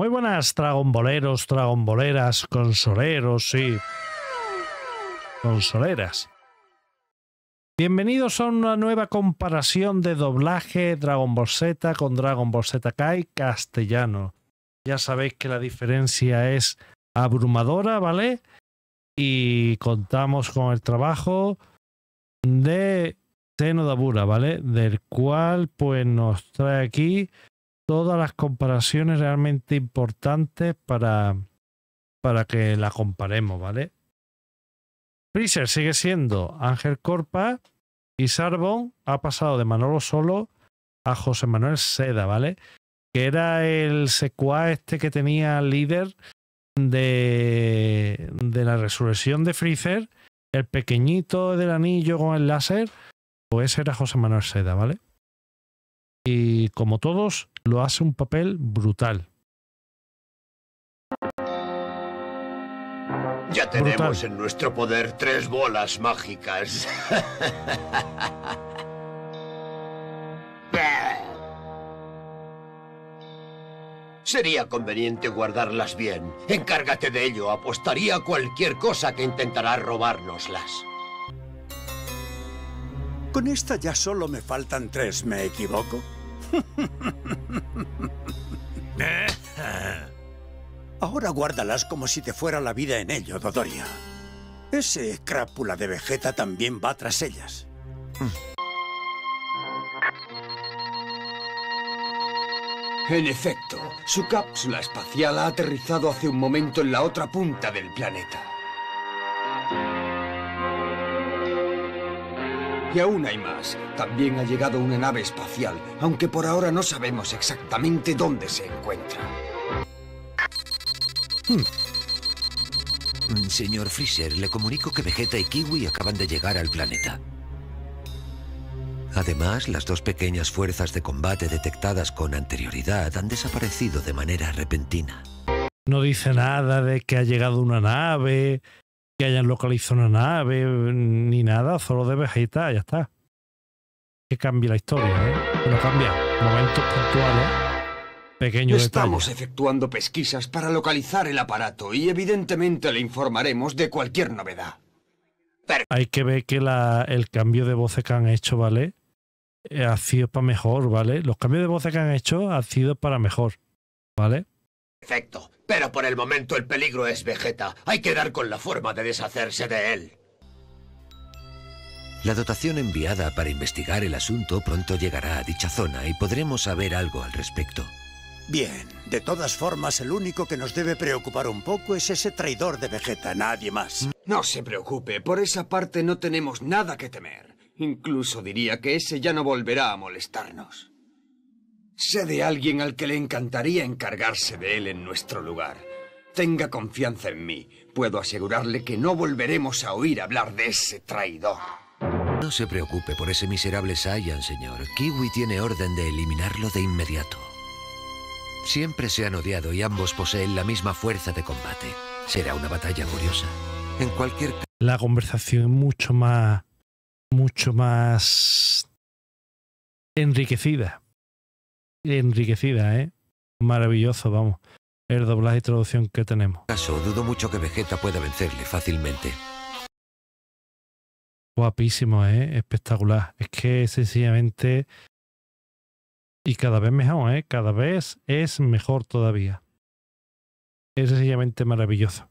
Muy buenas, dragonboleros, dragonboleras, consoleros y consoleras. Bienvenidos a una nueva comparación de doblaje Dragon Ball Z con Dragon Ball Z Kai castellano. Ya sabéis que la diferencia es abrumadora, ¿vale? Y contamos con el trabajo de XenoDabura, ¿vale? Del cual pues nos trae aquí todas las comparaciones realmente importantes para que la comparemos, ¿vale? Freezer sigue siendo Ángel Corpa y Sarbon ha pasado de Manolo Solo a José Manuel Seda, ¿vale? Que era el secuaz este que tenía líder de la resurrección de Freezer, el pequeñito del anillo con el láser, pues ese era José Manuel Seda, ¿vale? Y como todos, lo hace un papel brutal. Ya tenemos brutal en nuestro poder 3 bolas mágicas. Sería conveniente guardarlas bien. Encárgate de ello. Apostaría cualquier cosa que intentará robárnoslas. Con esta ya solo me faltan 3, ¿me equivoco? Ahora guárdalas como si te fuera la vida en ello, Dodoria. Ese crápula de Vegeta también va tras ellas. En efecto, su cápsula espacial ha aterrizado hace un momento en la otra punta del planeta. Y aún hay más. También ha llegado una nave espacial, aunque por ahora no sabemos exactamente dónde se encuentra. Señor Freezer, le comunico que Vegeta y Kiwi acaban de llegar al planeta. Además, las 2 pequeñas fuerzas de combate detectadas con anterioridad han desaparecido de manera repentina. No dice nada de que ha llegado una nave, que hayan localizado una nave, ni nada, solo de Vegeta, ya está. Que cambie la historia, ¿eh? No cambia. Momentos puntuales, pequeños detalles. Estamos efectuando pesquisas para localizar el aparato y evidentemente le informaremos de cualquier novedad. Pero hay que ver que el cambio de voz que han hecho, ¿vale? Ha sido para mejor, ¿vale? Los cambios de voz que han hecho han sido para mejor, ¿vale? Perfecto, pero por el momento el peligro es Vegeta. Hay que dar con la forma de deshacerse de él. La dotación enviada para investigar el asunto pronto llegará a dicha zona y podremos saber algo al respecto. Bien, de todas formas el único que nos debe preocupar un poco es ese traidor de Vegeta, nadie más. No se preocupe, por esa parte no tenemos nada que temer. Incluso diría que ese ya no volverá a molestarnos. Sé de alguien al que le encantaría encargarse de él en nuestro lugar. Tenga confianza en mí. Puedo asegurarle que no volveremos a oír hablar de ese traidor. No se preocupe por ese miserable Saiyan, señor. Kiwi tiene orden de eliminarlo de inmediato. Siempre se han odiado y ambos poseen la misma fuerza de combate. Será una batalla curiosa. En cualquier caso, la conversación es mucho más enriquecida. Maravilloso, vamos. El doblaje y traducción que tenemos. Caso, dudo mucho que Vegeta pueda vencerle fácilmente. Guapísimo, espectacular. Es que sencillamente. Y cada vez mejor, cada vez es mejor todavía. Es sencillamente maravilloso.